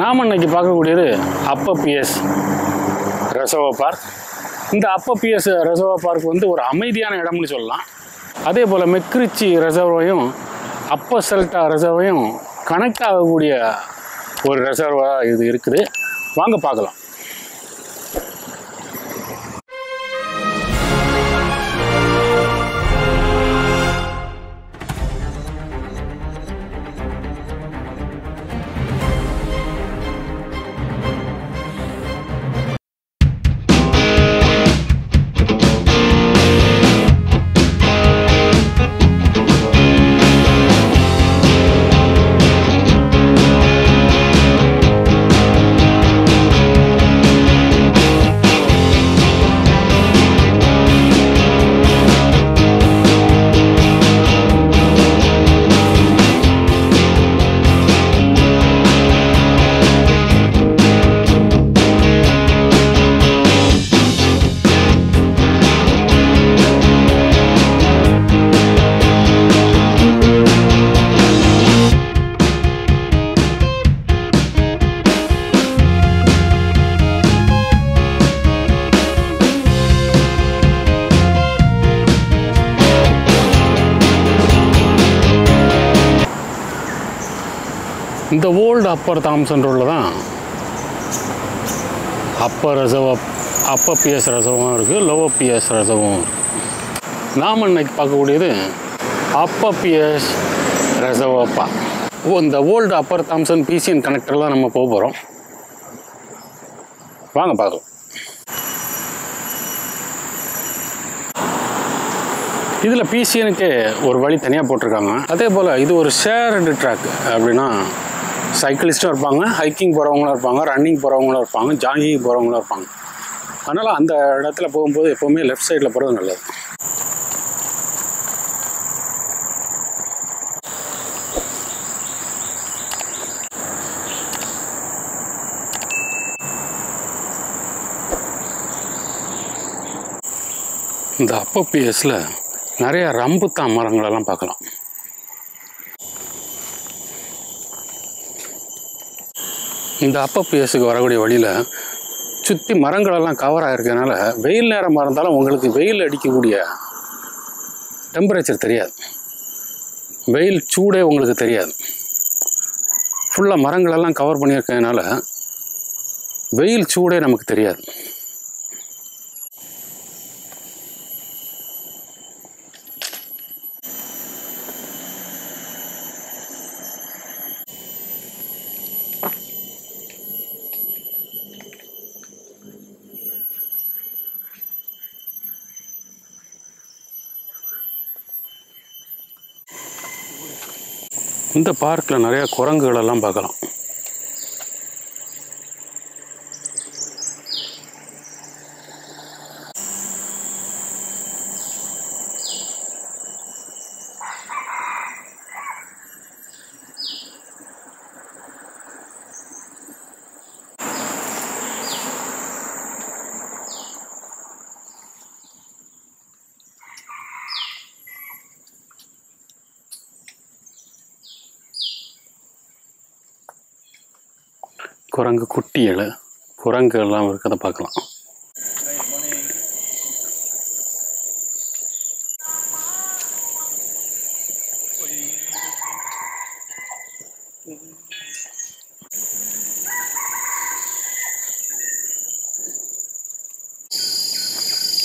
நாம் இன்னைக்கு பார்க்கக்கூடியது அப்பர் பியர்ஸ் ரிசர்வர் பார்க். இந்த அப்பர் பியர்ஸ் ரிசர்வர் பார்க் வந்து ஒரு அமைதியான இடம்னு சொல்லலாம். அதே போல் மெக்ரிச்சி ரிசர்வையும் அப்பர் செல்டா ரிசர்வையும் கனெக்ட் ஆகக்கூடிய ஒரு ரிசர்வாக இது இருக்குது. வாங்க பார்க்கலாம். இந்த ஓல்டு அப்பர் தாம்சன் ரோடில் தான் அப்பர் பிஎஸ் ரசவும் இருக்குது, லோவர் பிஎஸ் ரசவும் இருக்குது. நாம் இன்னைக்கு பார்க்கக்கூடியது அப்பர் பிஎஸ் ரசவப் பார்க். இந்த ஓல்டு அப்பர் தாம்சன் பிசிஎன் கனெக்டரில் தான் நம்ம போக போகிறோம். வாங்க பார்க்கலாம். இதில் பிசிஎனுக்கு ஒரு வழி தனியாக போட்டிருக்காங்க. அதே போல் இது ஒரு ஷேர்டு ட்ராக். அப்படின்னா சைக்கிளிஸ்ட்டும் இருப்பாங்க, ஹைக்கிங் போகிறவங்களும் இருப்பாங்க, ரன்னிங் போகிறவங்களும் இருப்பாங்க, ஜாகிங் போகிறவங்களும் இருப்பாங்க. அதனால் அந்த இடத்துல போகும்போது எப்போவுமே லெஃப்ட் சைடில் போகிறது நல்லது. இந்த அப்பர் பியர்ஸில் நிறைய ரம்புத்தான் மரங்களெல்லாம் பார்க்கலாம். இந்த அப்பர் பியர்ஸுக்கு வரக்கூடிய வழியில் சுற்றி மரங்களெல்லாம் கவர் ஆகிருக்கனால வெயில் நேரமாக இருந்தாலும் உங்களுக்கு வெயில் அடிக்கக்கூடிய டெம்பரேச்சர் தெரியாது, வெயில் சூடே உங்களுக்கு தெரியாது. ஃபுல்லாக மரங்களெல்லாம் கவர் பண்ணியிருக்கனால வெயில் சூடே நமக்கு தெரியாது. இந்த பார்க்கில் நிறையா குரங்குகளெல்லாம் பார்க்கலாம். குரங்கு குட்டிகளை குரங்குகள்லாம் இருக்கிறத பார்க்கலாம்.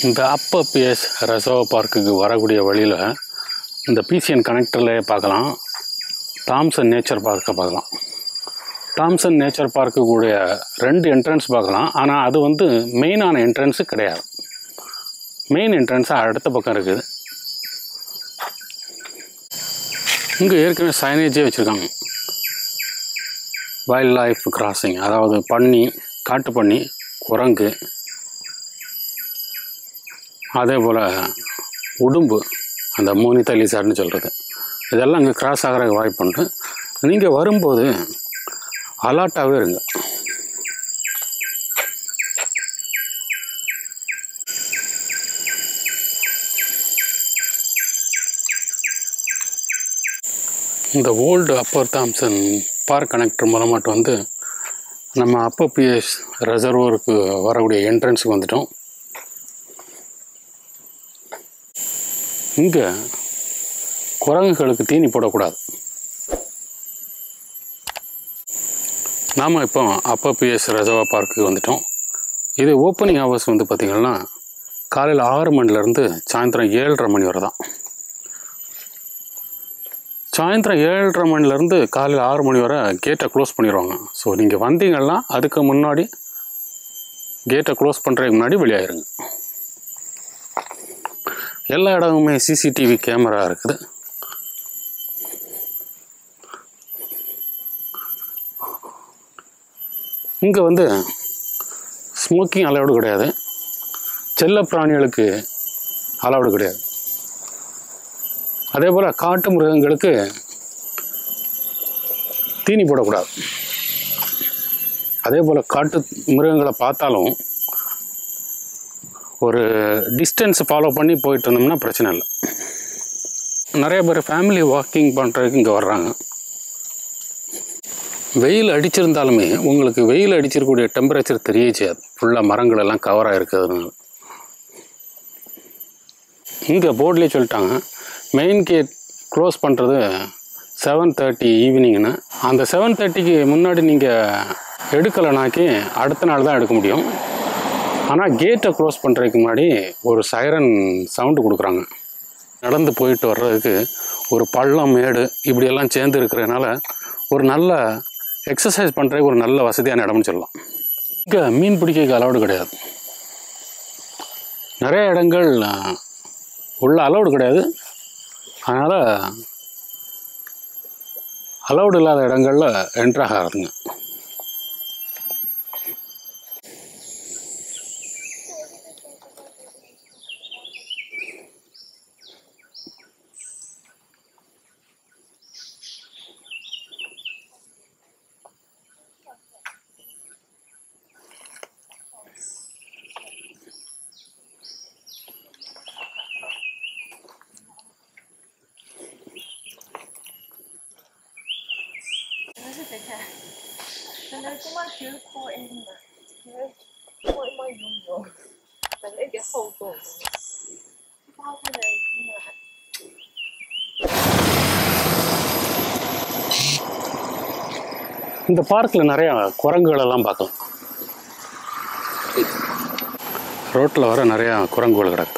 இந்த அப்பர் பியர்ஸ் ரிசர்வர் பார்க்குக்கு வரக்கூடிய வழியில் இந்த பிசிஎன் கனெக்டர்லேயே பார்க்கலாம். தாம்சன் நேச்சர் பார்க்கை பார்க்கலாம். தாம்சன் நேச்சர் பார்க்கு கூடிய ரெண்டு என்ட்ரன்ஸ் பார்க்கலாம். ஆனால் அது வந்து மெயினான என்ட்ரன்ஸு கிடையாது. மெயின் என்ட்ரன்ஸாக அடுத்த பக்கம் இருக்குது. இங்கே ஏற்கனவே சைனேஜே வச்சுருக்காங்க. வைல்ட் லைஃப் கிராசிங், அதாவது பன்னி, காட்டு பன்னி, குரங்கு, அதே போல் உடும்பு, அந்த மோனிதா லிசார்ட்னு சொல்கிறது, இதெல்லாம் இங்கே கிராஸ் ஆகிற வாய்ப்புண்டு. நீங்கள் வரும்போது அலாட்டாகவே இருங்க. இந்த old upper Thomson park connector மூலமாட்டு வந்து நம்ம அப்பர் பீர்ஸ் ரெசர்வோருக்கு வரக்கூடிய என்ட்ரன்ஸுக்கு வந்துட்டோம். இங்கே குரங்குகளுக்கு தீனி போடக்கூடாது. நாம் இப்போ அப்பர் பீர்ஸ் ரெசர்வார் பார்க்குக்கு வந்துட்டோம். இது ஓப்பனிங் ஹவர்ஸ் வந்து பார்த்திங்கன்னா காலையில் 6 மணிலேருந்து சாயந்தரம் 7:30 மணி வரை தான். சாயந்தரம் 7:30 மணிலேருந்து காலையில் 6 மணி வரை கேட்டை க்ளோஸ் பண்ணிடுவாங்க. ஸோ நீங்கள் வந்தீங்கன்னா அதுக்கு முன்னாடி கேட்டை க்ளோஸ் பண்ணுறதுக்கு முன்னாடி வெளியாகிருங்க. எல்லா இடமுமே சிசிடிவி கேமரா இருக்குது. இங்கே வந்து ஸ்மோக்கிங் அலவுடு கிடையாது, செல்ல பிராணிகளுக்கு அலவுடு கிடையாது. அதே போல் காட்டு மிருகங்களுக்கு தீனி போடக்கூடாது. அதே போல் காட்டு மிருகங்களை பார்த்தாலும் ஒரு டிஸ்டன்ஸ் ஃபாலோ பண்ணி போயிட்டு இருந்தோம்னா பிரச்சனை இல்லை. நிறைய பேர் ஃபேமிலி வாக்கிங் பண்ணுறதுக்கு இங்கே வர்றாங்க. வெயில் அடிச்சிருந்தாலுமே உங்களுக்கு வெயில் அடிச்சிருக்கக்கூடிய டெம்பரேச்சர் தெரிய செய்யாது, ஃபுல்லாக மரங்கள் எல்லாம் கவராக இருக்கிறதுனால. இங்கே போர்ட்லேயே சொல்லிட்டாங்க, மெயின் கேட் க்ளோஸ் பண்ணுறது 7:30 ஈவினிங்னா. அந்த 7:30க்கு முன்னாடி நீங்கள் எடுக்கலைனாக்கி அடுத்த நாள் தான் எடுக்க முடியும். ஆனால் கேட்டை க்ளோஸ் பண்ணுறதுக்கு முன்னாடி ஒரு சைரன் சவுண்டு கொடுக்குறாங்க. நடந்து போயிட்டு வர்றதுக்கு ஒரு பள்ளம் மேடு இப்படியெல்லாம் சேர்ந்து இருக்கிறதுனால ஒரு நல்ல எக்ஸசைஸ் பண்ணுறதுக்கு ஒரு நல்ல வசதியான இடம்னு சொல்லலாம். இங்கே மீன் பிடிக்க அலவுடு கிடையாது. நிறைய இடங்கள் உள்ள அலவுடு கிடையாது, அதனால் அலவுடு இல்லாத இடங்களில் என்ட்ராக ஆகுதுங்க. இந்த பார்க்கில் நிறையா குரங்குகளெல்லாம் பார்க்கலாம். ரோட்டில் வர நிறையா குரங்குகள் கிடக்கு.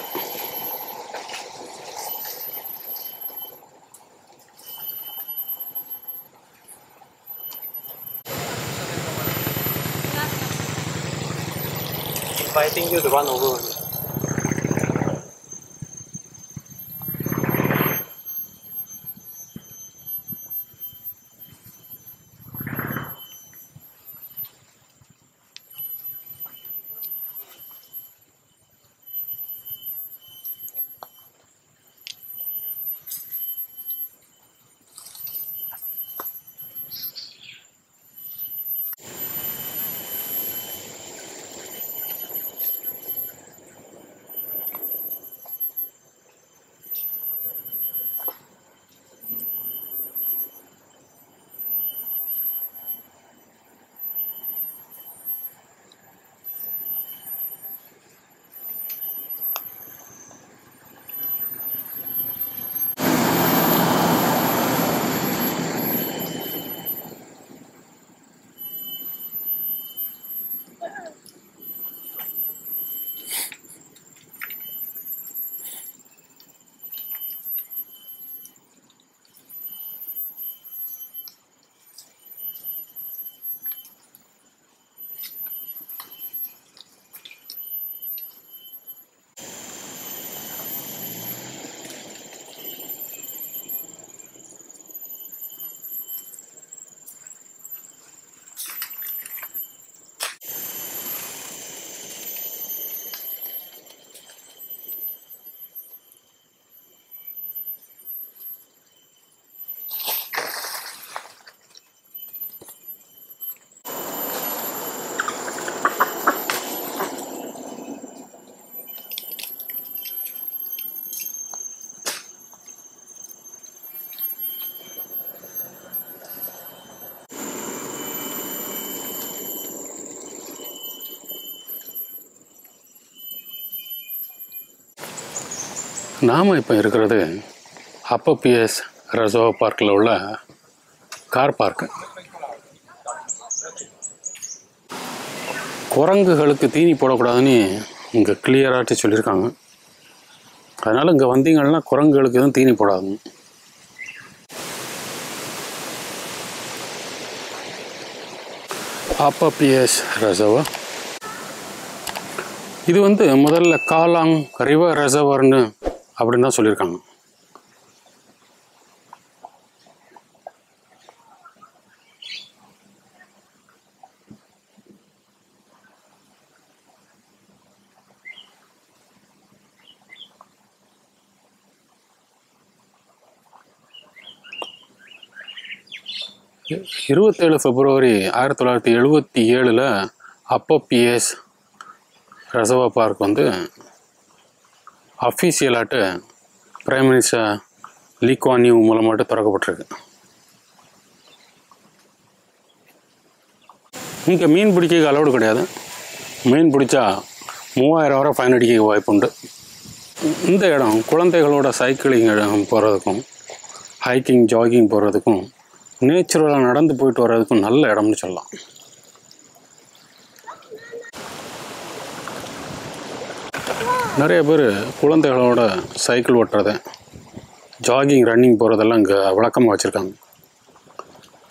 நாம் இப்போ இருக்கிறது அப்பர் பீர்ஸ் ரிசர்வ் பார்க்கில் உள்ள கார் பார்க்கு. குரங்குகளுக்கு தீனி போடக்கூடாதுன்னு இங்கே கிளியராகட்டு சொல்லியிருக்காங்க. அதனால் இங்கே வந்தீங்கன்னா குரங்குகளுக்கு எதுவும் தீனி போடாதுங்க. அப்பர் பீர்ஸ் ரிசர்வ் இது வந்து முதல்ல காலாங் ரிவர் ரிசர்வர்னு அப்படின்னு தான் சொல்லியிருக்காங்க. February 27, 1977 upper Peirce reservoir park வந்து அஃபீஷியலாகட்டு prime minister Lee Kuan Yew மூலமாட்டு திறக்கப்பட்டிருக்கு. இங்கே மீன் பிடிக்க அலோடு கிடையாது. மீன் பிடிச்சா 3000 வரை ஃபைன் அடிக்க வாய்ப்பு உண்டு. இந்த இடம் குழந்தைகளோட சைக்கிளிங் போகிறதுக்கும் ஹைக்கிங் ஜாகிங் போகிறதுக்கும் நேச்சுரலாக நடந்து போயிட்டு வர்றதுக்கும் நல்ல இடம்னு சொல்லலாம். நிறைய பேர் குழந்தைகளோட சைக்கிள் ஓட்டுறதை ஜாகிங் ரன்னிங் போகிறதெல்லாம் இங்கே வழக்கமாக வச்சுருக்காங்க.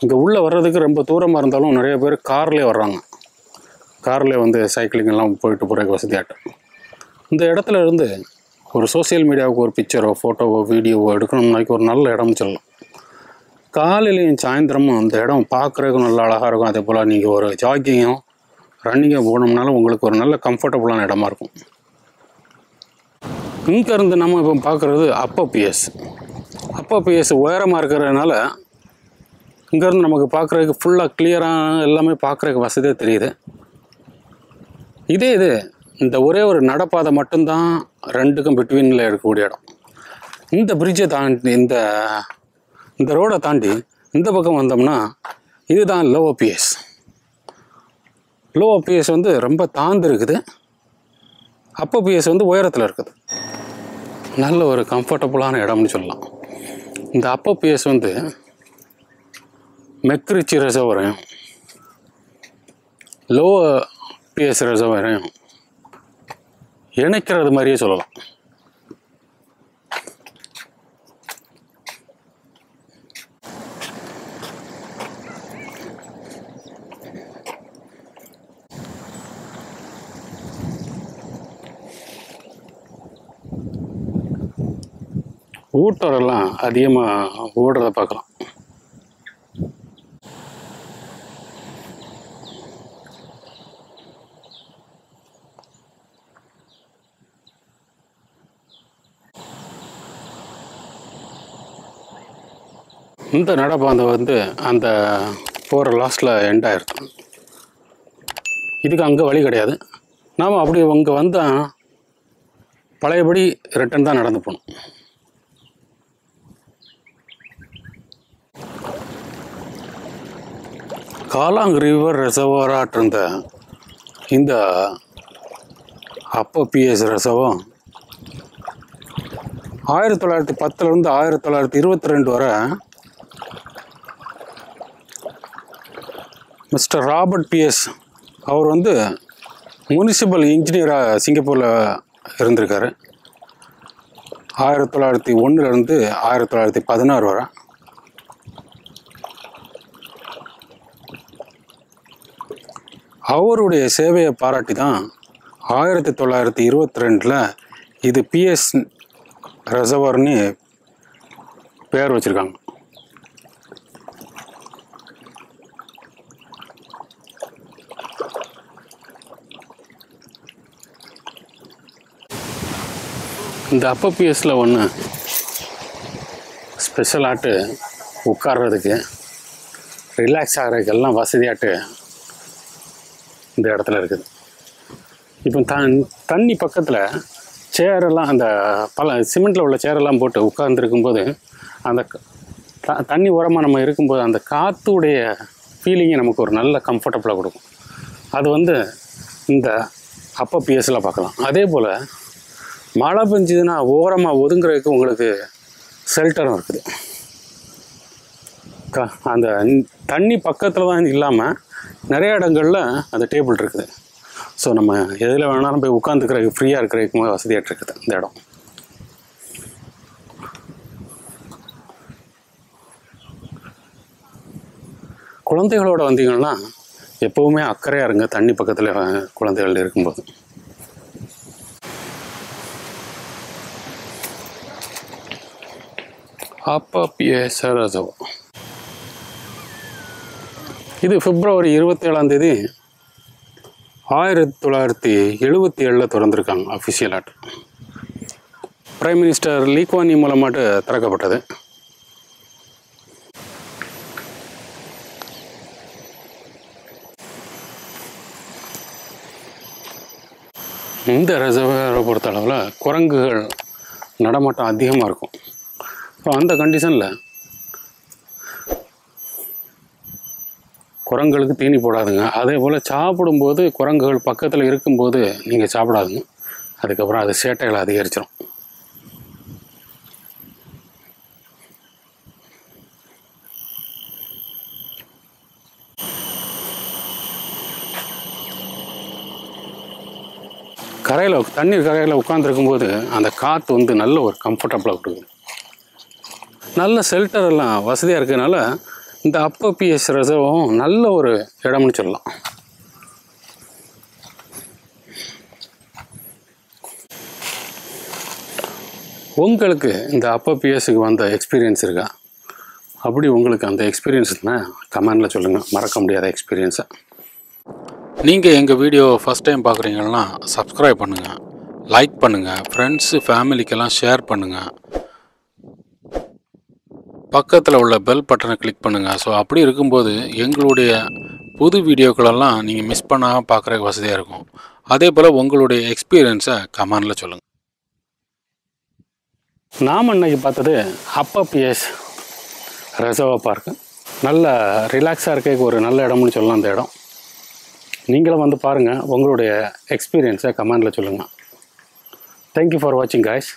இங்கே உள்ளே வர்றதுக்கு ரொம்ப தூரமாக இருந்தாலும் நிறைய பேர் கார்லேயே வர்றாங்க. கார்லேயே வந்து சைக்கிளிங்கெல்லாம் போயிட்டு போகிறதுக்கு வசதியாட்டம். இந்த இடத்துல இருந்து ஒரு சோசியல் மீடியாவுக்கு ஒரு பிக்சரோ ஃபோட்டோவோ வீடியோவோ எடுக்கணும்னாக்கி ஒரு நல்ல இடம்னு சொல்லலாம். காலையிலையும் சாயந்தரமும் அந்த இடம் பார்க்குறதுக்கு நல்லா அழகாக இருக்கும். அதே போல் நீங்கள் ஒரு ஜாகிங்கோ ரன்னிங்கோ போகணும்னாலும் உங்களுக்கு ஒரு நல்ல கம்ஃபர்டபுளான இடமா இருக்கும். இங்கேருந்து நம்ம இப்போ பார்க்குறது அப்பர் பீர்ஸ். அப்பர் பீர்ஸ் உயரமாக இருக்கிறதுனால இங்கேருந்து நமக்கு பார்க்குறதுக்கு ஃபுல்லாக கிளியராக எல்லாமே பார்க்குறதுக்கு வசதியாக தெரியுது. இதே இது இந்த ஒரே ஒரு நடப்பாதை மட்டும்தான் ரெண்டுக்கும் பிட்வீனில் இருக்கக்கூடிய இடம். இந்த பிரிட்ஜை தாண்டி இந்த ரோடை தாண்டி இந்த பக்கம் வந்தோம்னா இதுதான் லோவர் பீர்ஸ். லோவர் பீர்ஸ் வந்து ரொம்ப தாழ்ந்து இருக்குது. அப்பர் பீர்ஸ் வந்து உயரத்தில் இருக்குது. நல்ல ஒரு கம்ஃபர்டபுளான இடம்னு சொல்லலாம். இந்த அப்பர் பீர்ஸ் வந்து மெக்ரிச்சி ரிசர்வரையும் லோவர் பீர்ஸ் ரிசர்வரையும் இணைக்கிறது மாதிரியே சொல்லலாம். ஊட்டரெல்லாம் அதிகமாக ஓடுறத பார்க்கலாம். இந்த நடப்பாந்தை வந்து அந்த போகிற லாஸ்ட்டில் எண்ட் ஆகிருக்கு. இதுக்கு அங்கே வழி கிடையாது. நாம் அப்படி அங்கே வந்தால் பழையபடி ரிட்டன் தான் நடந்து போகணும். காலாங் ரிவர் ரிசர்வராக இருந்த இந்த அப்பர் பீர்ஸ் ரிசர்வம் 1910 1922 வரை மிஸ்டர் ராபர்ட் பீர்ஸ் அவர் வந்து முனிசிபல் இன்ஜினியராக சிங்கப்பூரில் இருந்திருக்காரு. 1901 1916 வரை. அவருடைய சேவையை பாராட்டி தான் 1922 இது பீர்ஸ் ரிசர்வர்னு பேர் வச்சுருக்காங்க. இந்த அப்பர் பீர்ஸில் ஒன்று ஸ்பெஷலாட்டு உட்கார்றதுக்கு ரிலாக்ஸ் ஆகிறதுக்கு எல்லாம் வசதியாட்டு இந்த இடத்துல இருக்குது. இப்போ தண்ணி பக்கத்தில் சேரெல்லாம் அந்த சிமெண்ட்டில் உள்ள சேரெல்லாம் போட்டு உட்கார்ந்துருக்கும்போது அந்த தண்ணி உரமாக நம்ம இருக்கும்போது அந்த காற்றுடைய ஃபீலிங்கே நமக்கு ஒரு நல்ல கம்ஃபர்டபுளாக கொடுக்கும். அது வந்து இந்த அப்பர் பீர்ஸில் பார்க்கலாம். அதே போல் மழை பெஞ்சதுன்னா ஓரமாக ஒதுங்குறதுக்கு உங்களுக்கு ஷெல்டரும் இருக்குது. அந்த தண்ணி பக்கத்தில் தான் இல்லாமல் நிறைய இடங்களில் அந்த டேபிள் இருக்குது. ஸோ நம்ம எதில் வேணாலும் போய் உட்காந்துக்கிறதுக்கு ஃப்ரீயாக இருக்கிறதுக்கு வசதியாக இருக்குது இந்த இடம். குழந்தைகளோட வந்தீங்கன்னா எப்போவுமே அக்கறையாக இருங்க தண்ணி பக்கத்தில் குழந்தைகள் இருக்கும்போது. அப்பர் பீர்ஸ் ரிசர்வர் இது பிப்ரவரி 27ஆம் தேதி 1977 திறந்திருக்காங்க அஃபிஷியல் ஆட். பிரைம் மினிஸ்டர் லீக்வானி மூலமாட்டு திறக்கப்பட்டது. இந்த ரிசர்வரை பொறுத்தளவில் குரங்குகள் நடமாட்டம் அதிகமாக இருக்கும். இப்போ அந்த கண்டிஷனில் குரங்குகளுக்கு தீனி போடாதுங்க. அதே போல் சாப்பிடும்போது குரங்குகள் பக்கத்தில் இருக்கும்போது நீங்கள் சாப்பிடாதுங்க. அதுக்கப்புறம் அது சேட்டைகளை அதிகரிச்சிடும். கரையில் தண்ணீர் கரையில் உட்காந்துருக்கும்போது அந்த காற்று வந்து நல்ல ஒரு கம்ஃபர்டபுளாக கொடுக்குது. நல்ல ஷெல்டர் எல்லாம் வசதியாக இருக்கிறதுனால இந்த அப்பர் பீர்ஸ் ரிசர்வும் நல்ல ஒரு இடம்னு சொல்லலாம். உங்களுக்கு இந்த அப்பர் பீர்ஸுக்கு வந்த எக்ஸ்பீரியன்ஸ் இருக்கா? அப்படி உங்களுக்கு அந்த எக்ஸ்பீரியன்ஸ்னா கமெண்டில் சொல்லுங்கள். மறக்க முடியாத எக்ஸ்பீரியன்ஸை. நீங்கள் எங்கள் வீடியோ ஃபஸ்ட் டைம் பார்க்குறீங்கன்னா சப்ஸ்கிரைப் பண்ணுங்கள், லைக் பண்ணுங்கள், ஃப்ரெண்ட்ஸு ஃபேமிலிக்கெல்லாம் ஷேர் பண்ணுங்கள். பக்கத்தில் உள்ள பெல் பட்டனை கிளிக் பண்ணுங்கள். ஸோ அப்படி இருக்கும்போது எங்களுடைய புது வீடியோக்களெல்லாம் நீங்கள் மிஸ் பண்ணாமல் பார்க்குறக்கு வசதியாக இருக்கும். அதே போல் உங்களுடைய எக்ஸ்பீரியன்ஸை கமெண்டில் சொல்லுங்கள். நாம் இன்னைக்கு பார்த்தது அப்பர் பீர்ஸ் ரிசர்வர் பார்க்கு. நல்ல ரிலாக்ஸாக இருக்க ஒரு நல்ல இடம்னு சொல்லலாம் அந்த இடம். நீங்களும் வந்து பாருங்கள், உங்களுடைய எக்ஸ்பீரியன்ஸை கமெண்டில் சொல்லுங்கள். தேங்க்யூ ஃபார் வாட்சிங் காய்ஸ்.